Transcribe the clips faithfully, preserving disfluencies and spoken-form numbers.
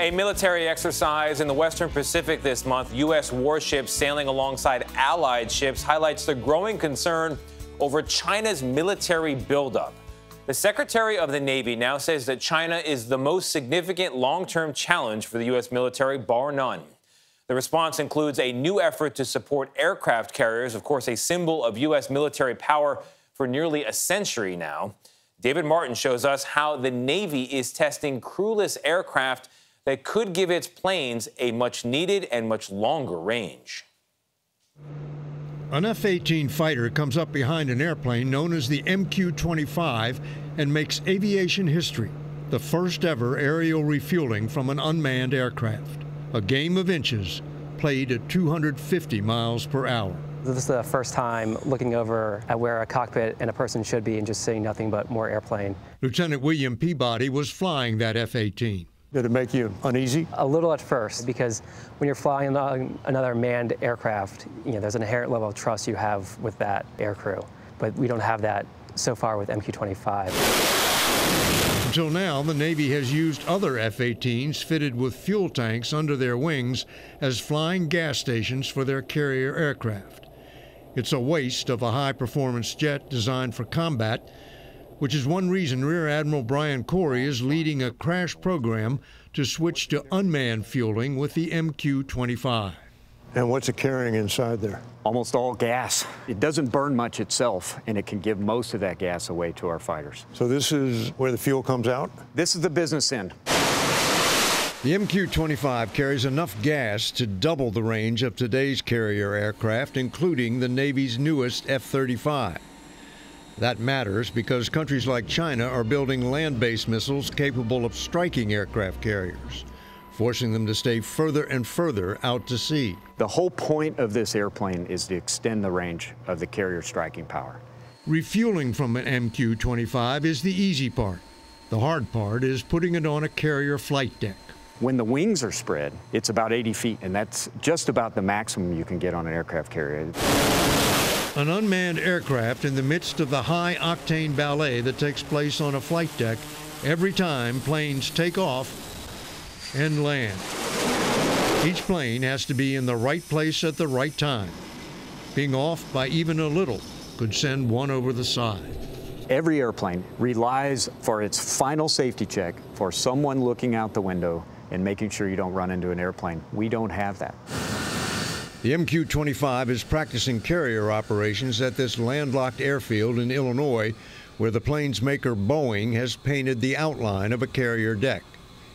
A military exercise in the Western Pacific this month, U S warships sailing alongside Allied ships, highlights the growing concern over China's military buildup. The Secretary of the Navy now says that China is the most significant long-term challenge for the U S military, bar none. The response includes a new effort to support aircraft carriers, of course, a symbol of U S military power for nearly a century now. David Martin shows us how the Navy is testing crewless aircraft that could give its planes a much-needed and much longer range. An F eighteen fighter comes up behind an airplane known as the M Q twenty-five and makes aviation history, the first ever aerial refueling from an unmanned aircraft, a game of inches played at two hundred fifty miles per hour. This is the first time looking over at where a cockpit and a person should be and just seeing nothing but more airplane. Lieutenant William Peabody was flying that F eighteen. Did it make you uneasy? A little at first, because when you're flying another manned aircraft, you know, there's an inherent level of trust you have with that aircrew. But we don't have that so far with M Q twenty-five. Until now, the Navy has used other F eighteens fitted with fuel tanks under their wings as flying gas stations for their carrier aircraft. It's a waste of a high-performance jet designed for combat, which is one reason Rear Admiral Brian Corey is leading a crash program to switch to unmanned fueling with the M Q twenty-five. And what's it carrying inside there? Almost all gas. It doesn't burn much itself, and it can give most of that gas away to our fighters. So this is where the fuel comes out? This is the business end. The M Q twenty-five carries enough gas to double the range of today's carrier aircraft, including the Navy's newest F thirty-five. That matters because countries like China are building land-based missiles capable of striking aircraft carriers, forcing them to stay further and further out to sea. The whole point of this airplane is to extend the range of the carrier striking power. Refueling from an M Q twenty-five is the easy part. The hard part is putting it on a carrier flight deck. When the wings are spread, it's about eighty feet, and that's just about the maximum you can get on an aircraft carrier. An unmanned aircraft in the midst of the high-octane ballet that takes place on a flight deck every time planes take off and land. Each plane has to be in the right place at the right time. Being off by even a little could send one over the side. Every airplane relies for its final safety check for someone looking out the window and making sure you don't run into an airplane. We don't have that. The M Q twenty-five is practicing carrier operations at this landlocked airfield in Illinois, where the plane's maker Boeing has painted the outline of a carrier deck.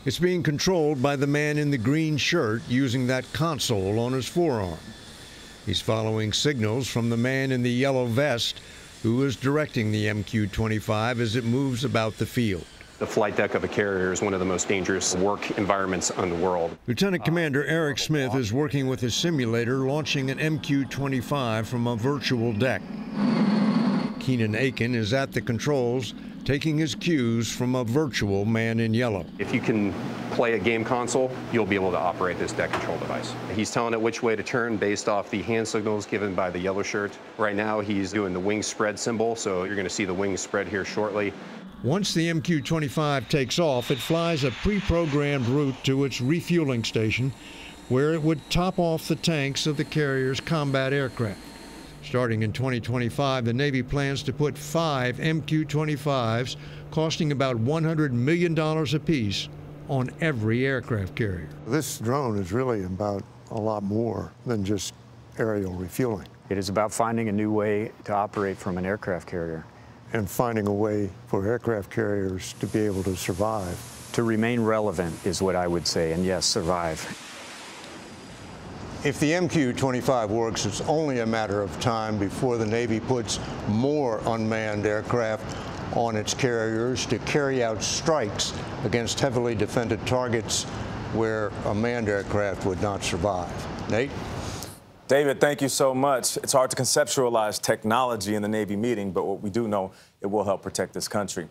It's being controlled by the man in the green shirt using that console on his forearm. He's following signals from the man in the yellow vest who is directing the M Q twenty-five as it moves about the field. The flight deck of a carrier is one of the most dangerous work environments in the world. Lieutenant Commander Eric Smith is working with his simulator, launching an M Q twenty-five from a virtual deck. Keenan Aiken is at the controls, taking his cues from a virtual man in yellow. If you can play a game console, you'll be able to operate this deck control device. He's telling it which way to turn based off the hand signals given by the yellow shirt. Right now, he's doing the wing spread symbol, so you're going to see the wings spread here shortly. Once the M Q twenty-five takes off, it flies a pre-programmed route to its refueling station, where it would top off the tanks of the carrier's combat aircraft. Starting in twenty twenty-five, the Navy plans to put five M Q twenty-fives, costing about one hundred million dollars apiece, on every aircraft carrier. This drone is really about a lot more than just aerial refueling. It is about finding a new way to operate from an aircraft carrier, and finding a way for aircraft carriers to be able to survive. To remain relevant is what I would say, and yes, survive. If the M Q twenty-five works, it's only a matter of time before the Navy puts more unmanned aircraft on its carriers to carry out strikes against heavily defended targets where a manned aircraft would not survive. Nate? David, thank you so much. It's hard to conceptualize technology in the Navy meeting, but what we do know, it will help protect this country.